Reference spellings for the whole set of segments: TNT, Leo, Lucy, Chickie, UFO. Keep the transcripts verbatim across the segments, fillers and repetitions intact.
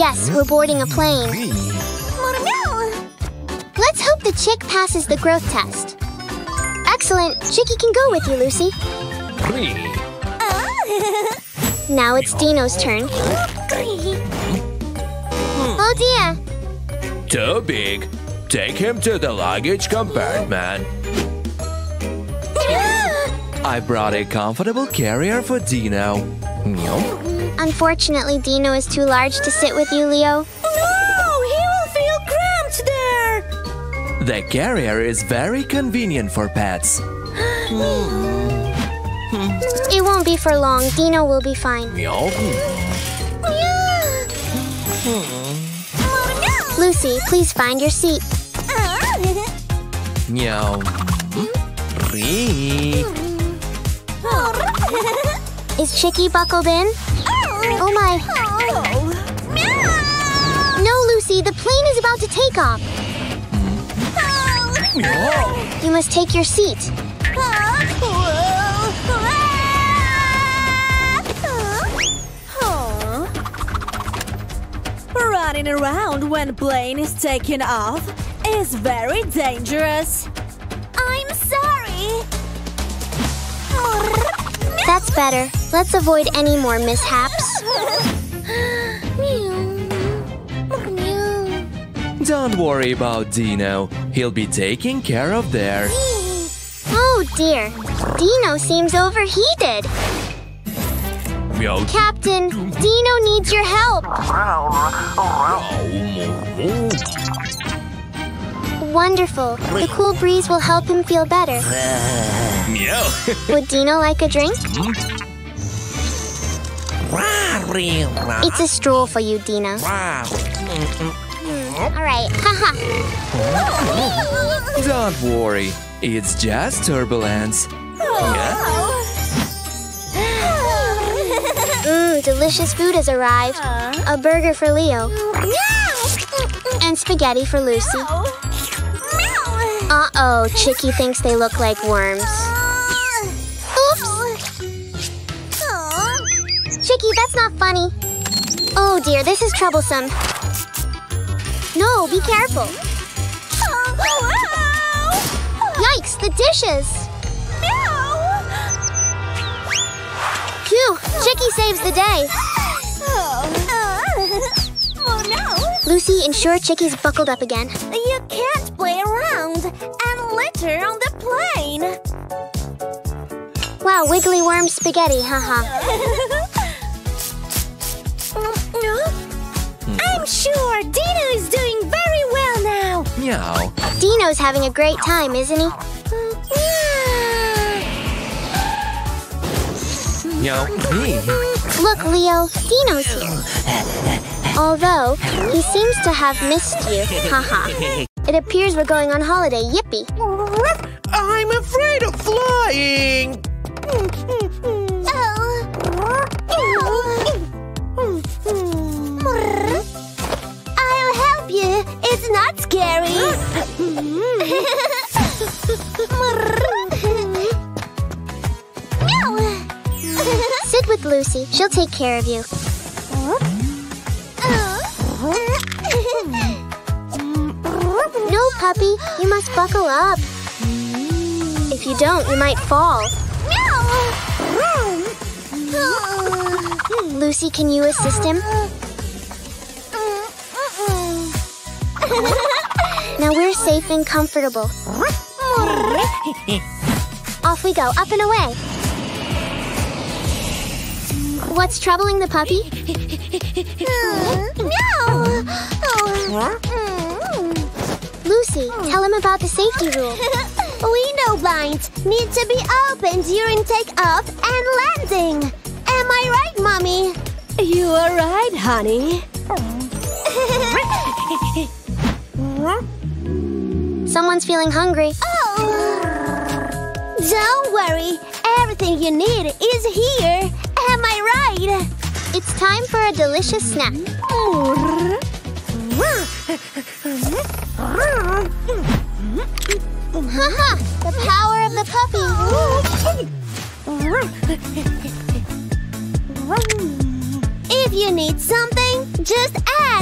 Yes, we're boarding a plane. Let's hope the chick passes the growth test. Excellent. Chickie can go with you, Lucy. Now it's Dino's turn. Oh dear! Too big. Take him to the luggage compartment. I brought a comfortable carrier for Dino. Unfortunately, Dino is too large to sit with you, Leo. No! He will feel cramped there! The carrier is very convenient for pets. It won't be for long. Dino will be fine. Lucy, please find your seat. Is Chickie buckled in? Oh my. No, Lucy, the plane is about to take off. You must take your seat. Running around when plane is taking off is very dangerous. I'm sorry. That's better. Let's avoid any more mishaps. Don't worry about Dino. He'll be taken care of there. Oh dear. Dino seems overheated. Captain, Dino needs your help. Wonderful. The cool breeze will help him feel better. Would Dino like a drink? It's a stroll for you, Dino. Alright, haha. Don't worry. It's just turbulence. Yeah? Mmm, delicious food has arrived. A burger for Leo. And spaghetti for Lucy. Uh-oh, Chickie thinks they look like worms. Oops! Chickie, that's not funny. Oh dear, this is troublesome. No, be careful. Yikes, the dishes! Phew! Chickie saves the day! Oh no! Lucy, ensure Chickie's buckled up again. You can't play around and litter on the plane! Wow, wiggly worm spaghetti, haha. I'm sure Dino is doing very well now! Meow. Dino's having a great time, isn't he? Look, Leo, Dino's here. Although, he seems to have missed you. Haha. It appears we're going on holiday. Yippee. I'm afraid of flying. I'll help you. It's not scary. Sit with Lucy. She'll take care of you. No, puppy. You must buckle up. If you don't, you might fall. Lucy, can you assist him? Now we're safe and comfortable. Off we go. Up and away. What's troubling the puppy? No! Lucy, tell him about the safety rule. Window blinds need to be opened during takeoff and landing. Am I right, Mommy? You are right, honey. Someone's feeling hungry. Oh! Don't worry. Everything you need is here. Am I right? It's time for a delicious snack. Haha! The power of the puppy. If you need something, just ask.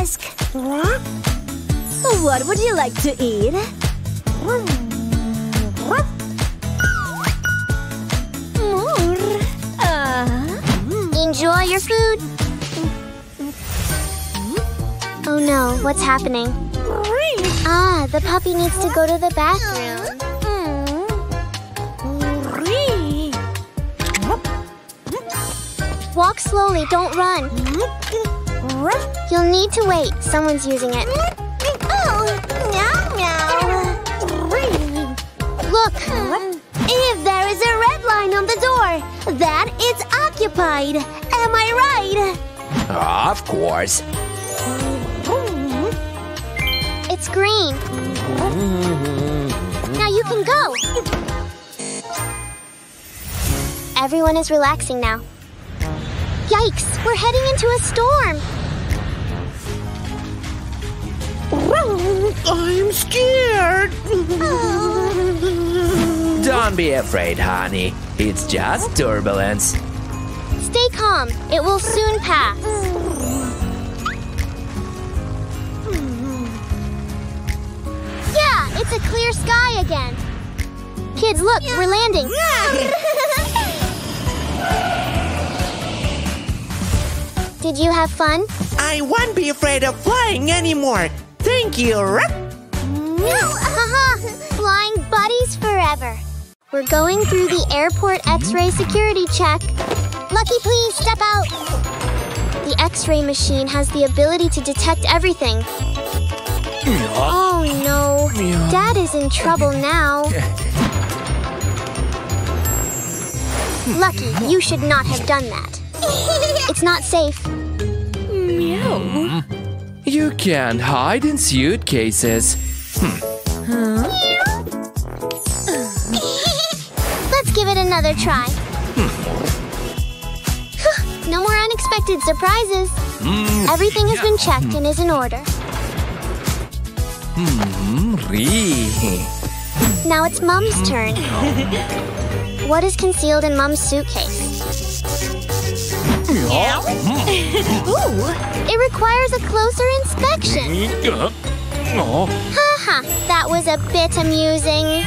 What would you like to eat? More. Uh. Enjoy your food. Oh no, what's happening? Ah, the puppy needs to go to the bathroom. Walk slowly, don't run. You'll need to wait. Someone's using it. Oh, meow, meow. Look, if there is a red line on the door, then it's occupied. Am I right? Uh, of course. It's green. Now you can go. Everyone is relaxing now. Yikes! We're heading into a storm! I'm scared! Oh. Don't be afraid, honey. It's just turbulence. Stay calm. It will soon pass. Yeah! It's a clear sky again. Kids, look! We're landing! Did you have fun? I won't be afraid of flying anymore. Thank you. No. Flying buddies forever. We're going through the airport X-ray security check. Lucky, please step out. The X-ray machine has the ability to detect everything. Oh no, Dad is in trouble now. Lucky, you should not have done that. It's not safe. Meow. You can't hide in suitcases. Hm. Huh? Let's give it another try. Hmm. No more unexpected surprises. Mm. Everything has been checked and is in order. Mm-hmm. Now it's Mom's turn. What is concealed in Mom's suitcase? Yeah. Ooh. It requires a closer inspection. Haha, ha, that was a bit amusing.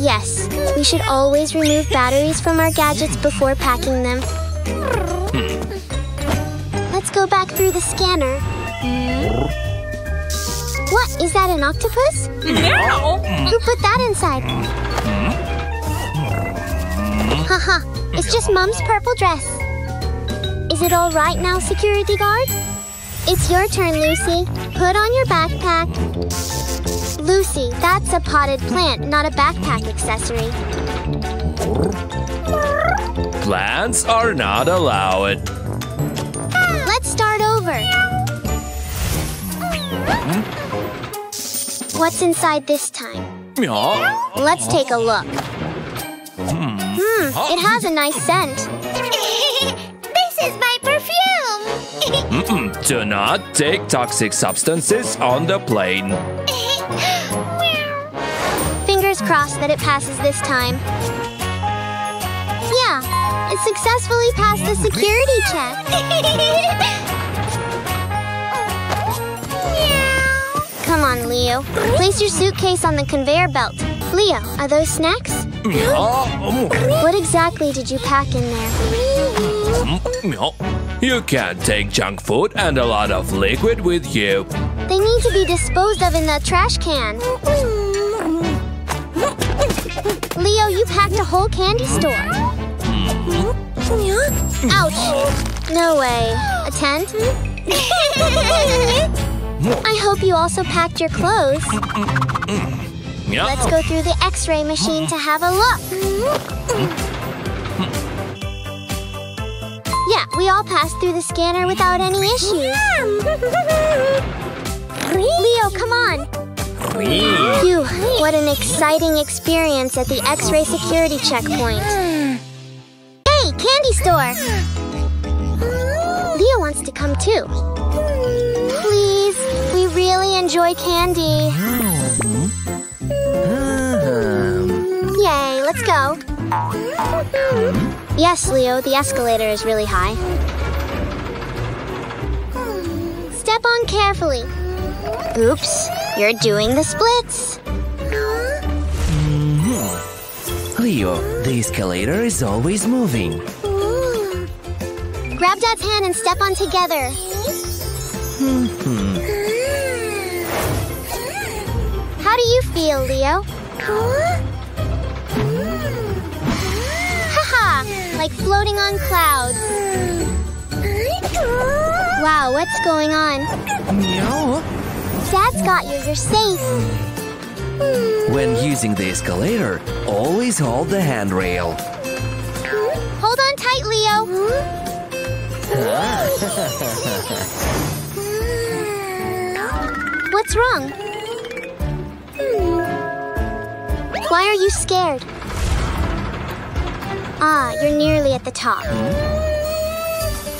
Yes, we should always remove batteries from our gadgets before packing them. Let's go back through the scanner. What, is that an octopus? No! Who put that inside? Haha, it's just Mom's purple dress. Is it all right now, security guard? It's your turn, Lucy. Put on your backpack. Lucy, that's a potted plant, not a backpack accessory. Plants are not allowed. Let's start over. What's inside this time? Let's take a look. Hmm, it has a nice scent. This is my perfume. Mm-mm, do not take toxic substances on the plane. Fingers crossed that it passes this time. Yeah, it successfully passed the security check. Come on, Leo. Place your suitcase on the conveyor belt. Leo, are those snacks? What exactly did you pack in there? You can't take junk food and a lot of liquid with you. They need to be disposed of in the trash can. Leo, you packed a whole candy store. Ouch! No way. A tent? I hope you also packed your clothes. Let's go through the X-ray machine to have a look. Yeah, we all passed through the scanner without any issues. Leo, come on. Phew, what an exciting experience at the X-ray security checkpoint. Hey, candy store! Leo wants to come too. Please, we really enjoy candy. Yay, let's go. Yes, Leo, the escalator is really high. Step on carefully. Oops, you're doing the splits. Mm-hmm. Leo, the escalator is always moving. Ooh. Grab Dad's hand and step on together. Mm-hmm. How do you feel, Leo? Huh? Haha, like floating on clouds. Wow, what's going on? Meow. Dad's got you, you're safe. When using the escalator, always hold the handrail. Hold on tight, Leo. What's wrong? Why are you scared? Ah, you're nearly at the top.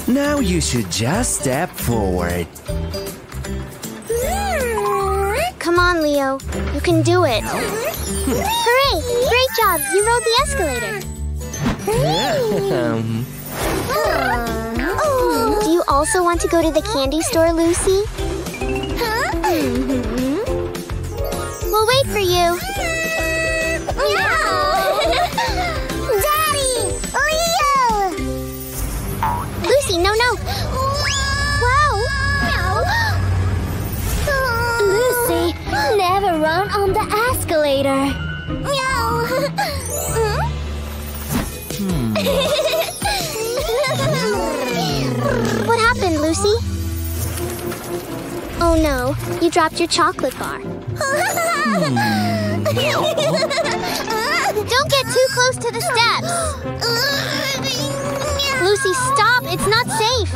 Now you should just step forward. Come on, Leo. You can do it. Hooray! Great job! You rode the escalator. um. Do you also want to go to the candy store, Lucy? Huh? We'll wait for you. No, no. Wow. Meow. Lucy, never run on the escalator. Meow. Hmm. What happened, Lucy? Oh, no. You dropped your chocolate bar. Don't get too close to the steps. Lucy, stop! It's not safe!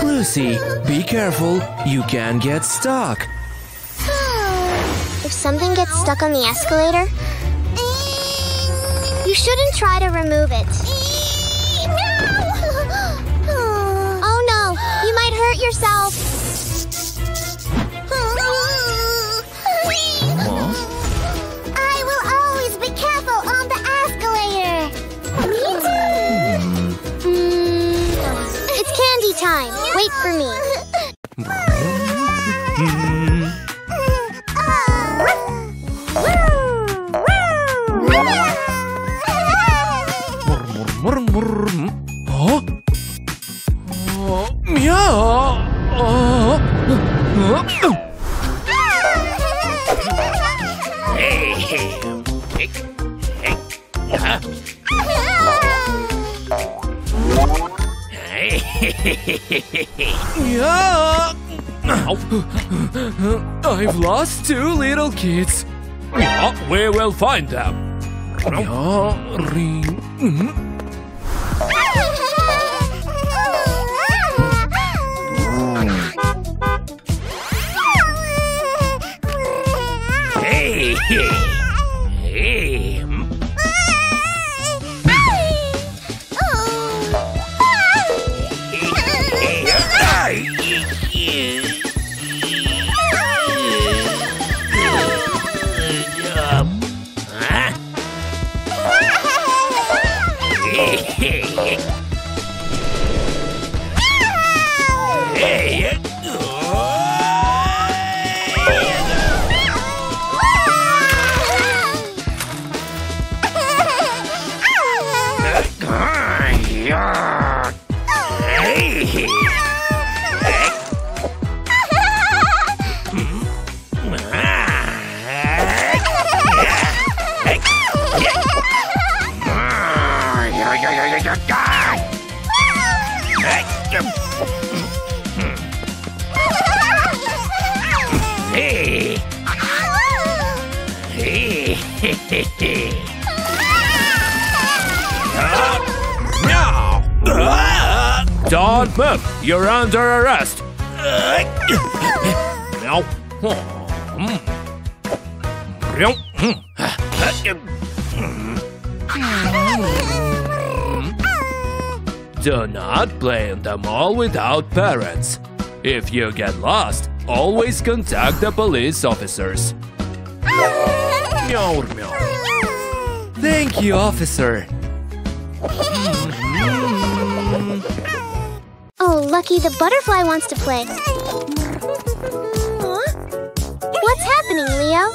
No. Lucy, be careful. You can get stuck. If something gets stuck on the escalator, you shouldn't try to remove it. No. Oh no, you might hurt yourself. Time. Wait for me. Huh? Hey, hey, hey, hey, huh? Yeah. I've lost two little kids. Yeah, we will find them. Hey, hey, hey. Don't move! You're under arrest! Do not play in the mall without parents. If you get lost, always contact the police officers. Thank you, officer. Oh, lucky. Lucky the butterfly wants to play. What's happening, Leo?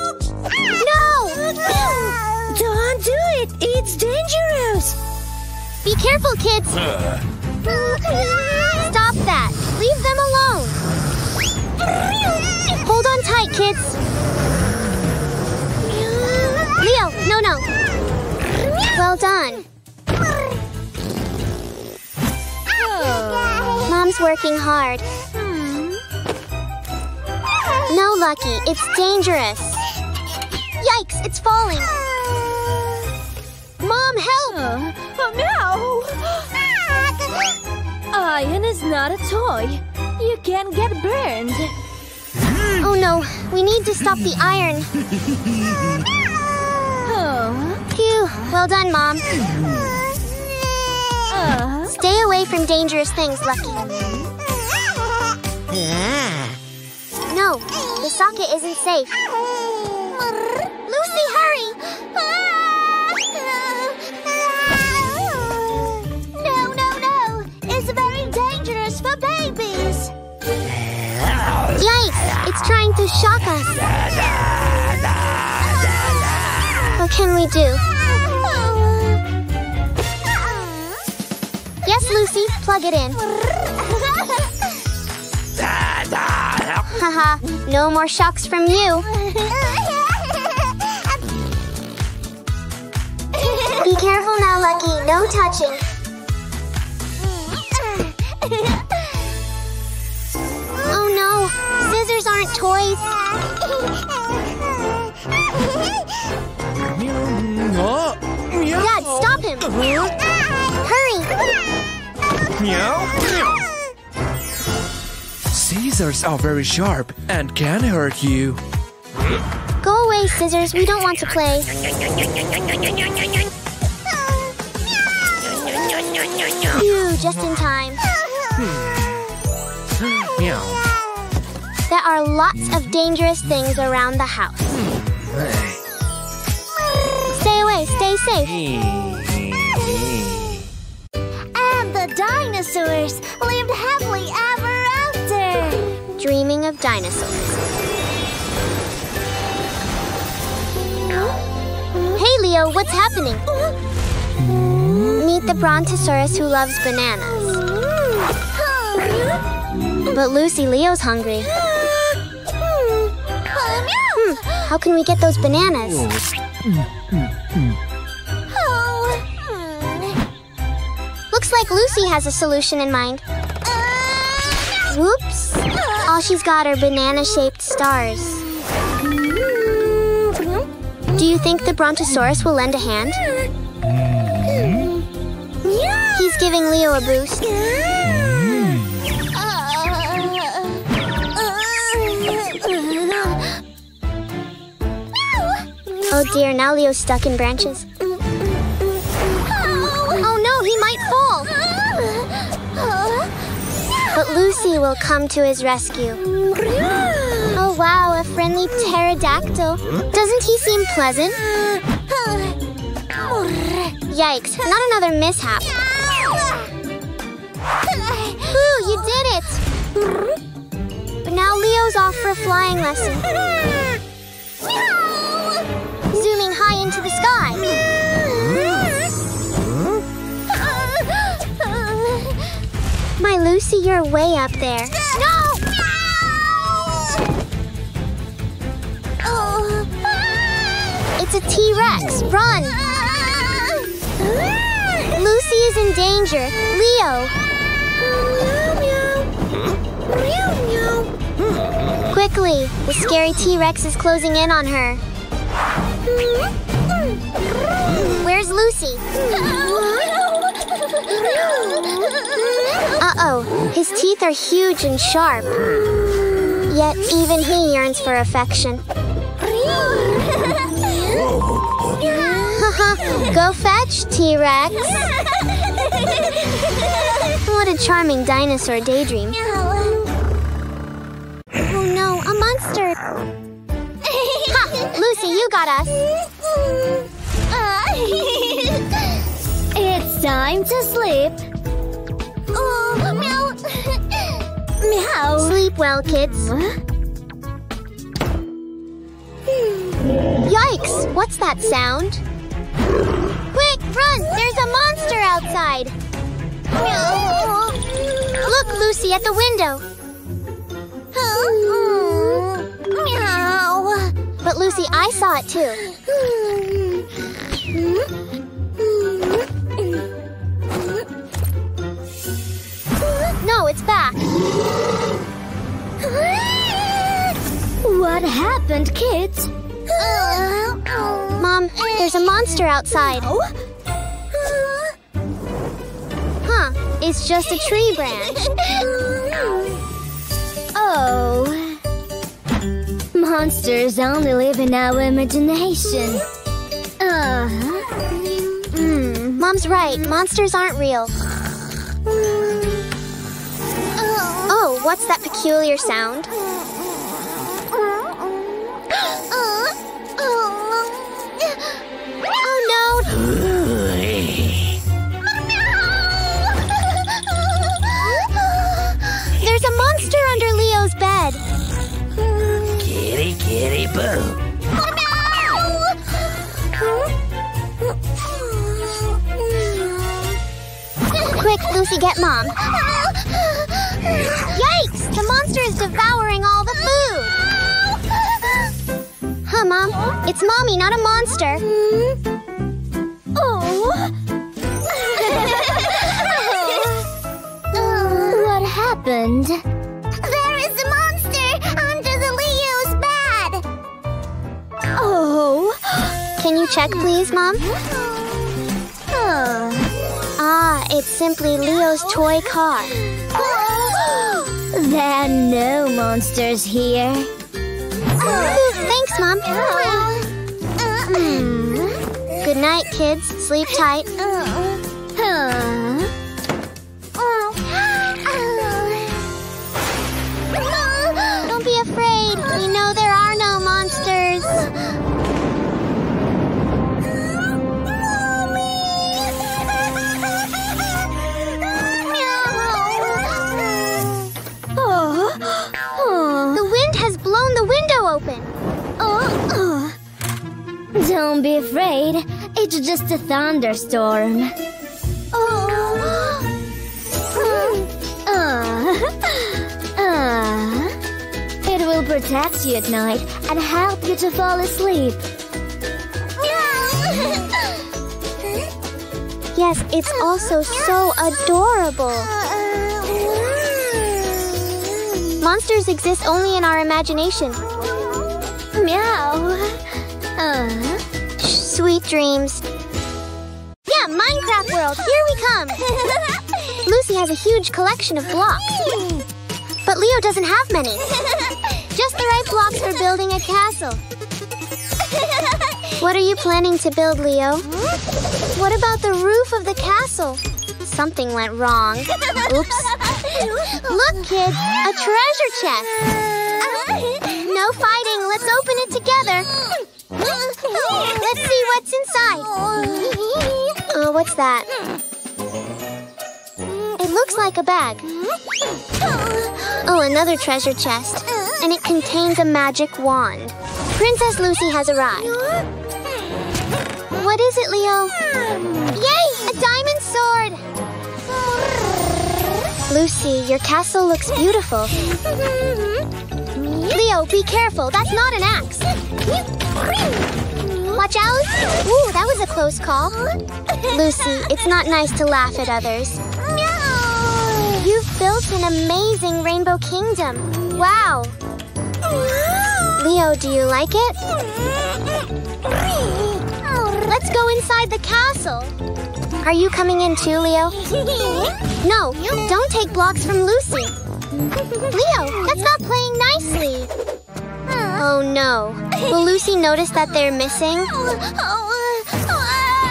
No! Don't do it! It's dangerous! Be careful, kids! Stop that! Leave them alone! Hold on tight, kids! Leo, no, no! Well done! Mom's working hard. No, Lucky, it's dangerous. Yikes, it's falling. Mom, help! Uh, oh, no! Iron is not a toy. You can get burned. Oh, no. We need to stop the iron. Oh. Phew. Well done, Mom. Uh. Stay away from dangerous things, Lucky. Yeah. No, the socket isn't safe. Lucy, hurry! No, no, no! It's very dangerous for babies! Yikes! It's trying to shock us! What can we do? Yes, Lucy, plug it in. Haha, no more shocks from you. Be careful now, Lucky. No touching. Oh no, scissors aren't toys. Dad, stop him. Hurry. Scissors are very sharp and can hurt you. Go away, scissors. We don't want to play. Phew, just in time. There are lots of dangerous things around the house. Stay away. Stay safe. And the dinosaurs lived happily ever after. Dreaming of dinosaurs. Hey, Leo, what's happening? Meet the brontosaurus who loves bananas. But Lucy, Leo's hungry. Hmm, how can we get those bananas? Looks like Lucy has a solution in mind. Whoops! All she's got are banana-shaped stars. Do you think the brontosaurus will lend a hand? He's giving Leo a boost. Oh dear, now Leo's stuck in branches. Oh no, he might fall! But Lucy will come to his rescue. Oh wow, a friendly pterodactyl. Doesn't he seem pleasant? Yikes, not another mishap. Ooh, you did it! But now Leo's off for a flying lesson. Zooming high into the sky. My Lucy, you're way up there. No! No! It's a T-Rex. Run! Lucy is in danger. Leo! Quickly, the scary T-Rex is closing in on her. Where's Lucy? Uh-oh, his teeth are huge and sharp. Yet even he yearns for affection. Go fetch, T-Rex. What a charming dinosaur daydream. Oh no, a monster! Ha! Lucy, you got us! It's time to sleep. Oh, meow. well, kids. Huh? Yikes! What's that sound? Quick, run! There's a monster outside! Look, Lucy, at the window! Huh? Meow! But, Lucy, I saw it, too. No, it's back. What happened, kids? Uh, Mom, there's a monster outside. No. Huh, it's just a tree branch. Oh. Monsters only live in our imagination. Uh-huh. Mm. Mom's right. Monsters aren't real. Oh, what's that peculiar sound? Oh, no! There's a monster under Leo's bed. Kitty, kitty, boo. Quick, Lucy, get Mom. Yikes! The monster is devouring all the food! Huh, Mom? It's Mommy, not a monster. Mm-hmm. Oh. Oh! What happened? There is a monster under the Leo's bed! Oh! Can you check, please, Mom? Oh. Ah, it's simply Leo's toy car. There are no monsters here. Oh, thanks, Mom. Mm. Good night, kids. Sleep tight. Don't be afraid. We know there are no monsters. Open. Oh, oh. Don't be afraid. It's just a thunderstorm. Oh. Mm. Uh. Uh. It will protect you at night and help you to fall asleep. Yes, it's also so adorable. Monsters exist only in our imagination. Meow. Uh. Sweet dreams. Yeah, Minecraft world, here we come. Lucy has a huge collection of blocks. But Leo doesn't have many. Just the right blocks for building a castle. What are you planning to build, Leo? What about the roof of the castle? Something went wrong. Oops. Look, kids, a treasure chest. No fighting. Let's open it together. Let's see what's inside. Oh, what's that? It looks like a bag. Oh, another treasure chest. And it contains a magic wand. Princess Lucy has arrived. What is it, Leo? Yay! A diamond sword! Lucy, your castle looks beautiful. Leo, be careful. That's not an axe. Watch out. Ooh, that was a close call. Lucy, it's not nice to laugh at others. No! You've built an amazing rainbow kingdom. Wow. Leo, do you like it? Let's go inside the castle. Are you coming in too, Leo? No, don't take blocks from Lucy. Leo, that's not playing nicely. Oh, no. Will Lucy notice that they're missing?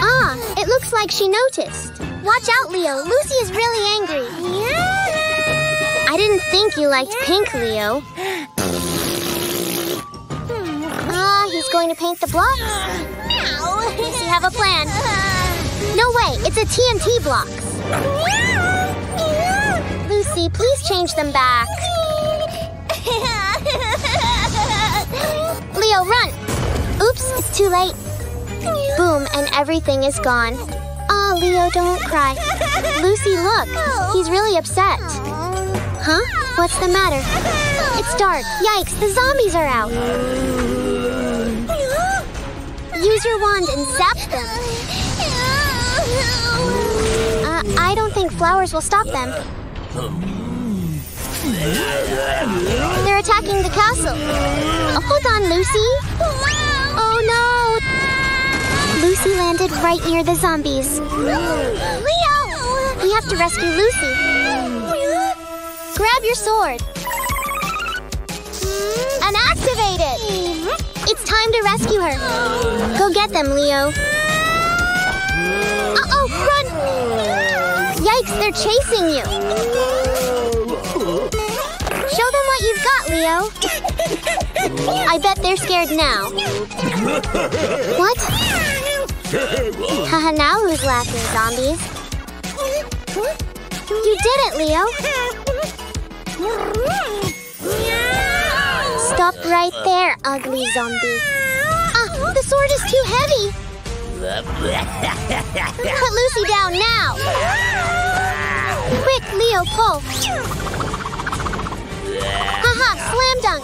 Ah, it looks like she noticed. Watch out, Leo. Lucy is really angry. I didn't think you liked pink, Leo. Ah, he's going to paint the blocks. Does he have a plan? No way, it's a T N T blocks. Lucy, please change them back. Too late. Boom, and everything is gone. Aw, oh, Leo, don't cry. Lucy, look. He's really upset. Huh? What's the matter? It's dark. Yikes, the zombies are out. Use your wand and zap them. Uh, I don't think flowers will stop them. They're attacking the castle. Oh, hold on, Lucy. Oh, no. Lucy landed right near the zombies. Leo! We have to rescue Lucy. Grab your sword. And activate it. It's time to rescue her. Go get them, Leo. Uh-oh, run! Yikes, they're chasing you. Show them what you've got, Leo. I bet they're scared now. What? Haha, now who's laughing, zombies? You did it, Leo. Stop right there, ugly zombie. Ah, the sword is too heavy. Put Lucy down now. Quick, Leo, pull. Haha, slam dunk!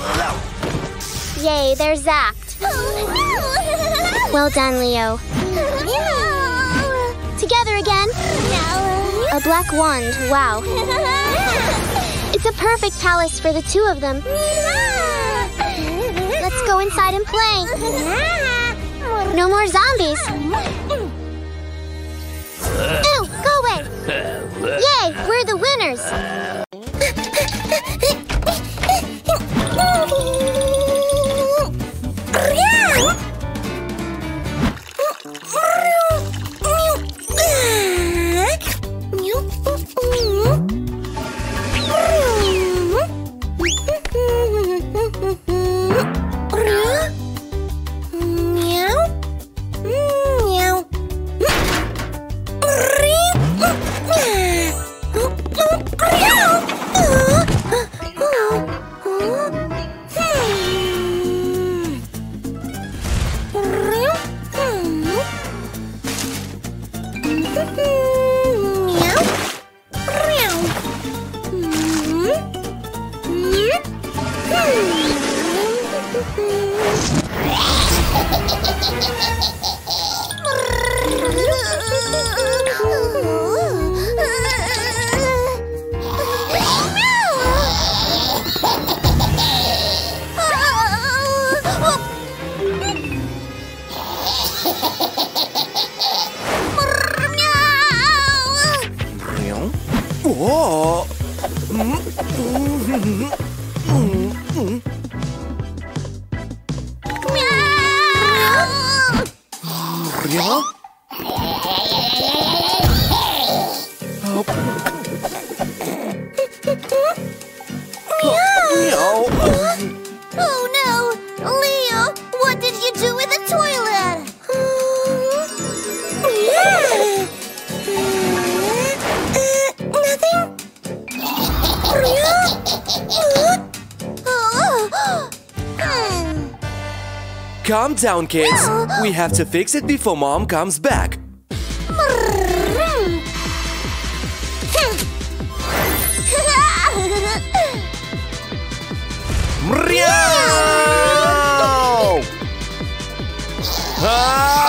Yay, they're zapped. Well done, Leo. Together again. A black wand, wow. It's a perfect palace for the two of them. Let's go inside and play. No more zombies. Ew, go away. Yay, we're the winners. Calm down, kids. We have to fix it before Mom comes back. Meow! Huh?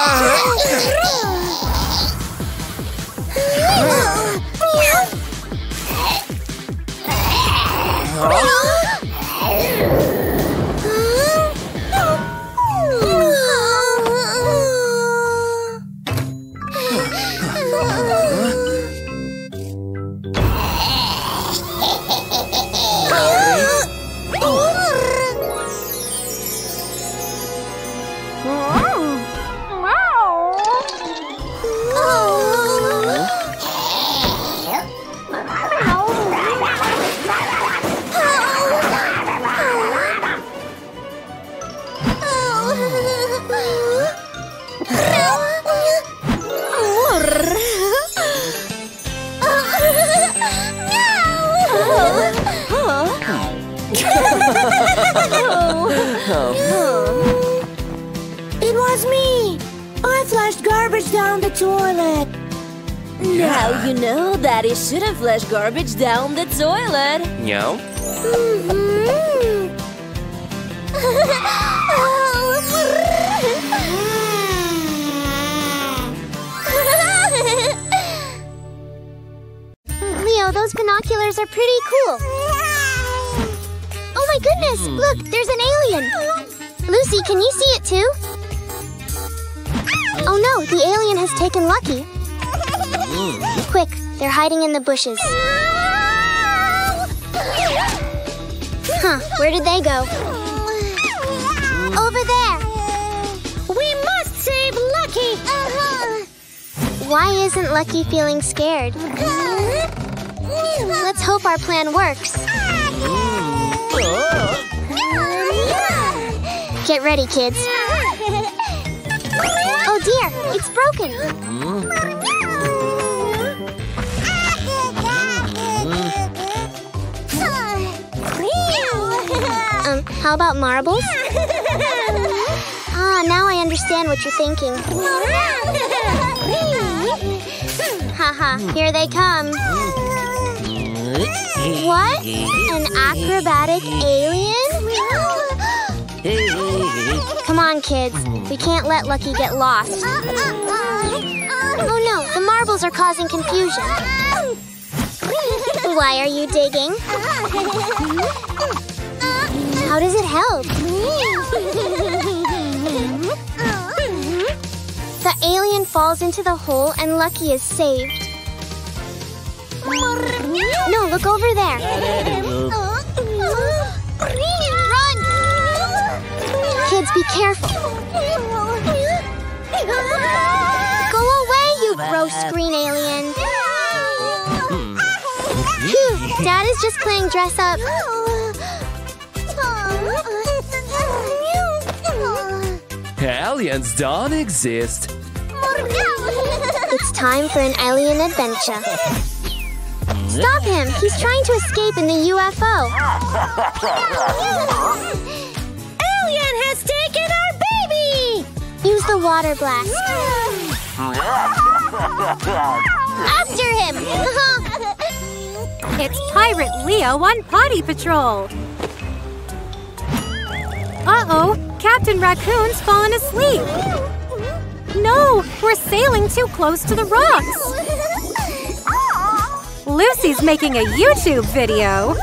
It was was me! I flushed garbage down the toilet! Yeah. Now you know that you shouldn't flush garbage down the toilet! No? Mm-hmm. Leo, those binoculars are pretty cool! Oh my goodness! Look, there's an alien! Lucy, can you see it too? Oh no, the alien has taken Lucky! Quick, they're hiding in the bushes. Huh, where did they go? Over there! We must save Lucky! Uh-huh. Why isn't Lucky feeling scared? Let's hope our plan works. Get ready, kids. Oh dear, it's broken. Um, how about marbles? Ah, now I understand what you're thinking. Haha, here they come. What? An acrobatic alien? Come on, kids. We can't let Lucky get lost. Oh no, the marbles are causing confusion. Why are you digging? How does it help? The alien falls into the hole and Lucky is saved. No, look over there. Run! Kids, be careful. Go away, you gross green alien. Phew, Dad is just playing dress up. Aliens don't exist. It's time for an alien adventure. Stop him! He's trying to escape in the U F O. Alien has taken our baby! Use the water blast. After him! It's Pirate Leo on Potty Patrol. Uh-oh! Captain Raccoon's fallen asleep! No! We're sailing too close to the rocks! Lucy's making a YouTube video!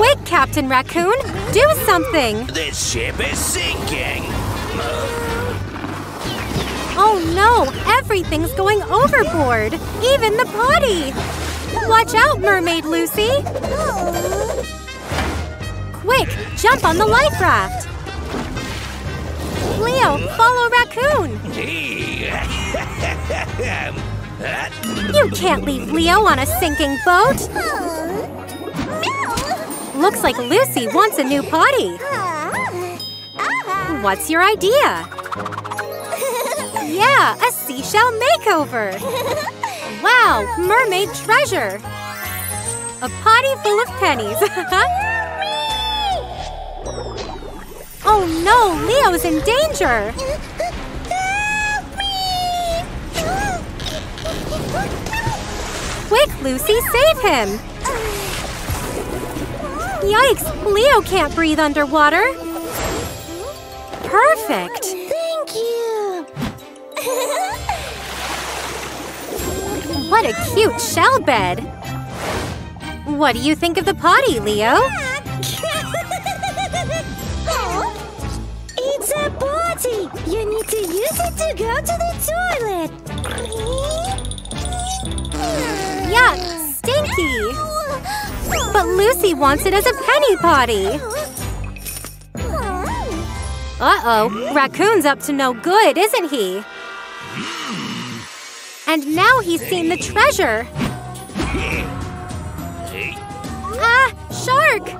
Wake, Captain Raccoon! Do something! This ship is sinking! Oh no! Everything's going overboard! Even the potty! Watch out, Mermaid Lucy! Quick! Jump on the life raft! Leo, follow Raccoon! You can't leave Leo on a sinking boat! Looks like Lucy wants a new potty! What's your idea? Yeah, a seashell makeover! Wow, mermaid treasure! A potty full of pennies! Oh no! Leo's in danger! Help me! Quick, Lucy, save him! Yikes! Leo can't breathe underwater! Perfect! Thank you! What a cute shell bed! What do you think of the potty, Leo? You need to use it to go to the toilet! Yuck! Stinky! But Lucy wants it as a penny potty! Uh-oh! Raccoon's up to no good, isn't he? And now he's seen the treasure! Ah! Shark!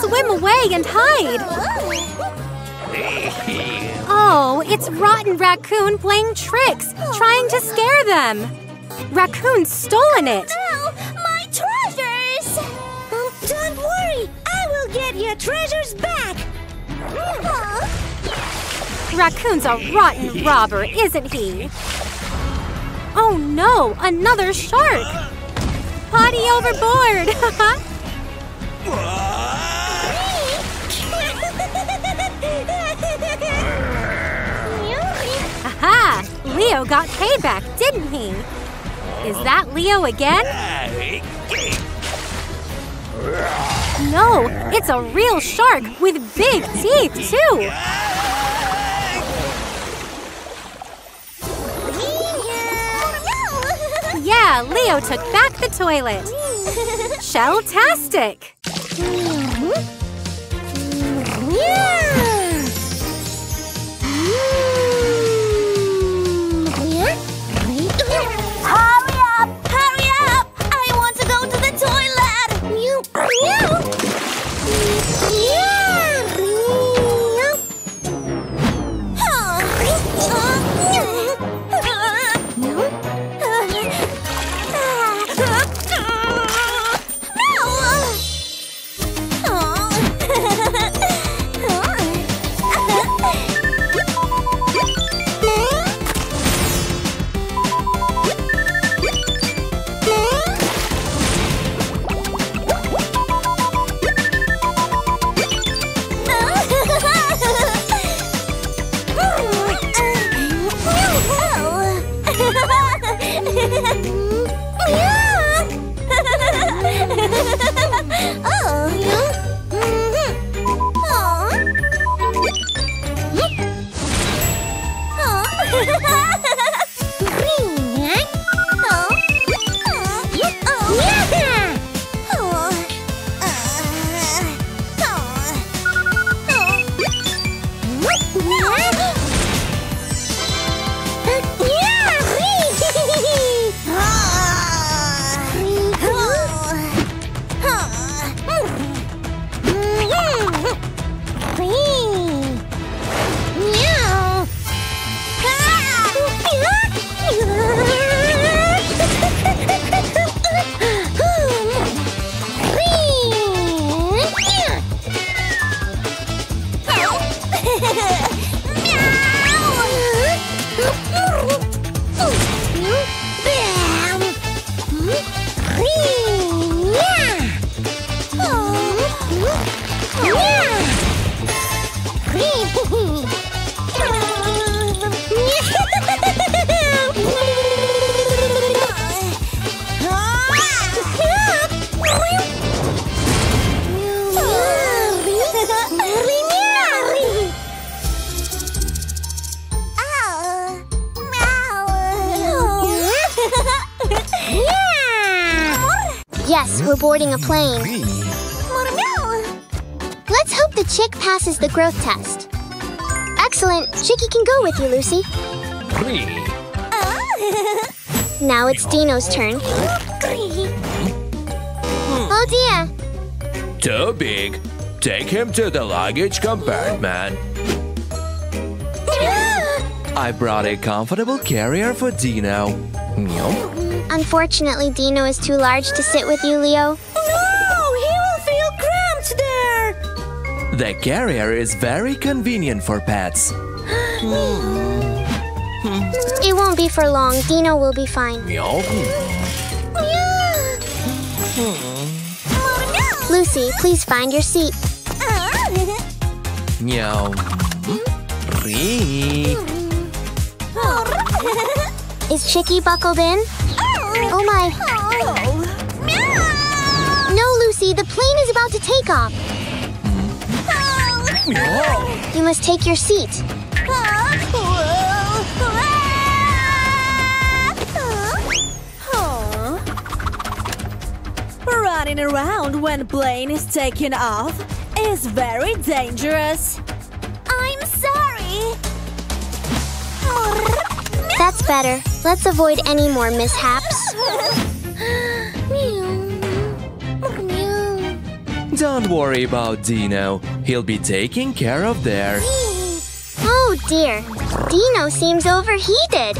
Swim away and hide! Oh, it's rotten Raccoon playing tricks, trying to scare them! Raccoon's stolen it! No! My treasures! Don't worry! I will get you! the treasure's back! Oh. Raccoon's a rotten robber, isn't he? Oh no, another shark! Potty overboard! Aha! Leo got payback, didn't he? Is that Leo again? No, it's a real shark with big teeth, too! Yeah, Leo took back the toilet! Shell-tastic! Hurry up! Hurry up! I want to go to the toilet! Boarding a plane. Let's hope the chick passes the growth test. Excellent. Chickie can go with you, Lucy. Now it's Dino's turn. Oh dear. Too big. Take him to the luggage compartment. I brought a comfortable carrier for Dino. Unfortunately, Dino is too large to sit with you, Leo. No! He will feel cramped there! The carrier is very convenient for pets. It won't be for long. Dino will be fine. Lucy, please find your seat. Is Chickie buckled in? Oh my! Oh. No, Lucy, the plane is about to take off. Oh. You must take your seat. Oh. Running around when plane is taking off is very dangerous. I'm sorry. Oh. That's better. Let's avoid any more mishaps. Don't worry about Dino. He'll be taken care of there. Oh dear. Dino seems overheated.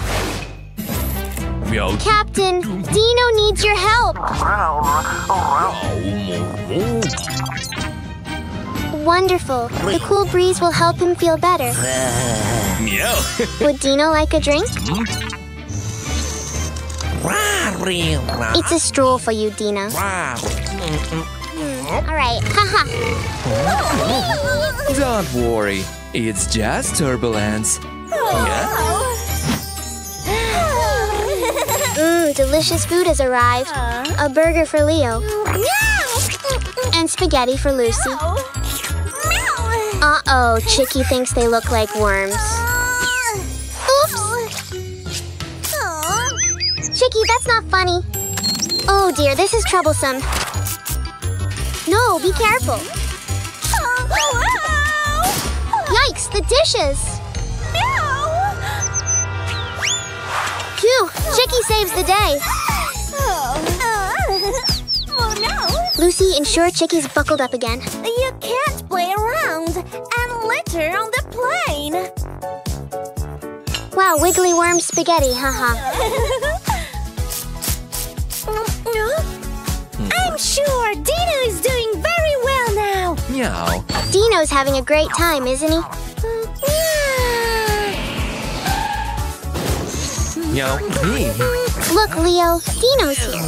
Captain, Dino needs your help. wonderful. The cool breeze will help him feel better. Would Dino like a drink? It's a stroll for you, Dino. Alright, haha. Don't worry, it's just turbulence. Mmm, delicious food has arrived. A burger for Leo. And spaghetti for Lucy. Uh-oh, Chicky thinks they look like worms. Oops! Chicky, that's not funny. Oh dear, this is troublesome. No, be careful. Yikes, the dishes! Phew, Chicky saves the day. Lucy, ensure Chicky's buckled up again. You can't play around and litter on the plane. Wow, wiggly worm spaghetti, haha. I'm sure Dino is doing very well now. Meow. Dino's having a great time, isn't he? Meow. Look, Leo, Dino's here.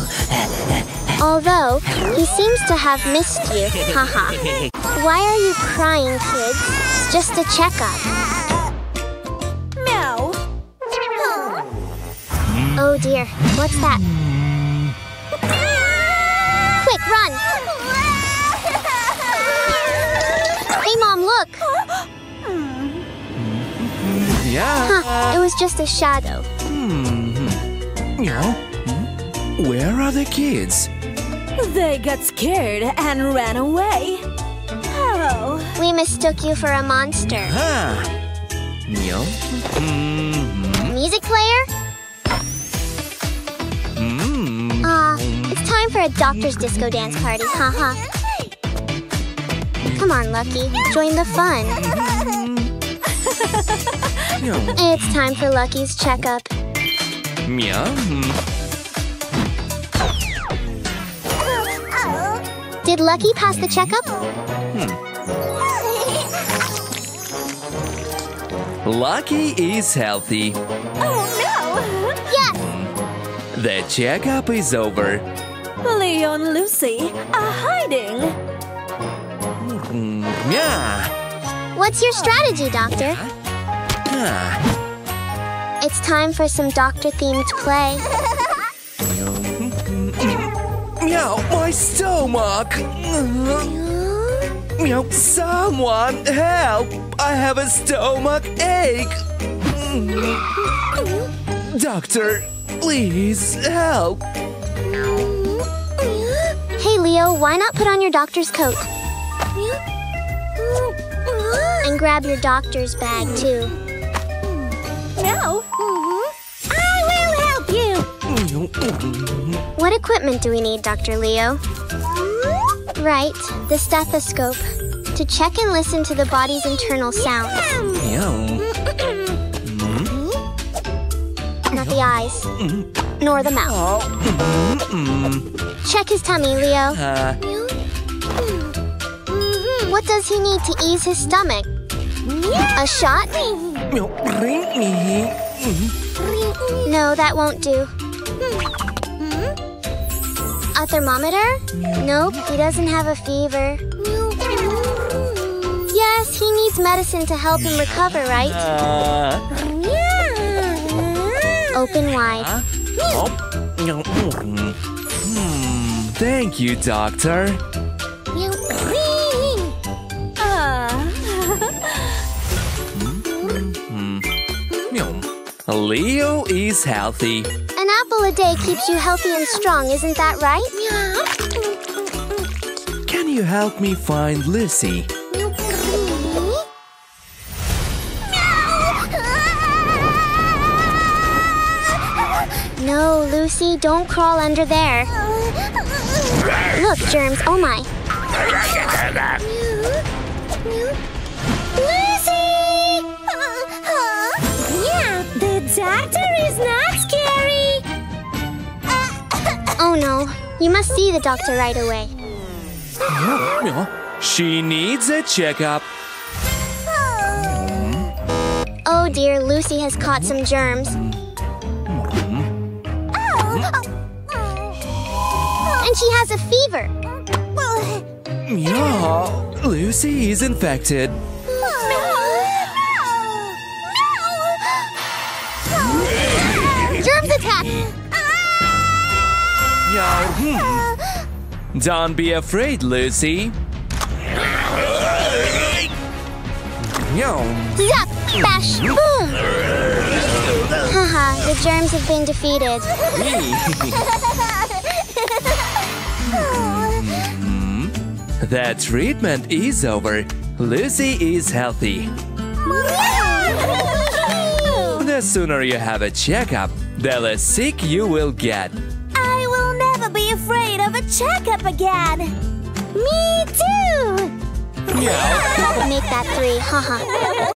Although, he seems to have missed you, haha. Why are you crying, kids? It's just a checkup. Meow. Oh dear, what's that? Quick, run! Hey Mom, look! Yeah. Huh, it was just a shadow. Meow. Where are the kids? They got scared and ran away. Oh. We mistook you for a monster. Ah. Mm-hmm. Music player? Ah, mm-hmm. uh, it's time for a doctor's disco dance party, haha. Come on, Lucky, join the fun. It's time for Lucky's checkup. Meow. Did Lucky pass the checkup? Hmm. Lucky is healthy. Oh no! Yes! The checkup is over. Leo and Lucy are hiding. Yeah. What's your strategy, Doctor? Yeah. It's time for some doctor-themed play. Meow, my stomach! Meow, someone help! I have a stomach ache! Doctor, please help! Hey Leo, why not put on your doctor's coat? And grab your doctor's bag too. Meow! What equipment do we need, Doctor Leo? Right, the stethoscope, to check and listen to the body's internal sounds. Not the eyes, nor the mouth. Check his tummy, Leo. Uh. What does he need to ease his stomach? A shot? No, that won't do. A thermometer? Nope, he doesn't have a fever. Yes, he needs medicine to help him recover, right? Uh, Open wide. Uh, oh. Thank you, Doctor. Uh. Leo is healthy. An apple a day keeps you healthy and strong, isn't that right? Can you help me find Lucy? No. No, Lucy, don't crawl under there. Look, germs, oh my. Lucy! Yeah, the doctor is not scared. Oh no, you must see the doctor right away. She needs a checkup. Oh dear, Lucy has caught some germs. And she has a fever. Yeah, Lucy is infected. Don't be afraid, Lucy. Zap! Bash! Boom! Haha, the germs have been defeated. mm-hmm. That treatment is over. Lucy is healthy. The sooner you have a checkup, the less sick you will get. Afraid of a checkup again. Me too. Yeah. Make that three. Haha.